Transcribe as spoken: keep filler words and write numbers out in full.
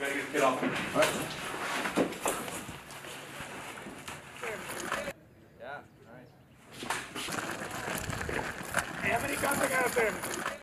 You gotta get, get off. All right. Yeah, nice. How many guns I got up there?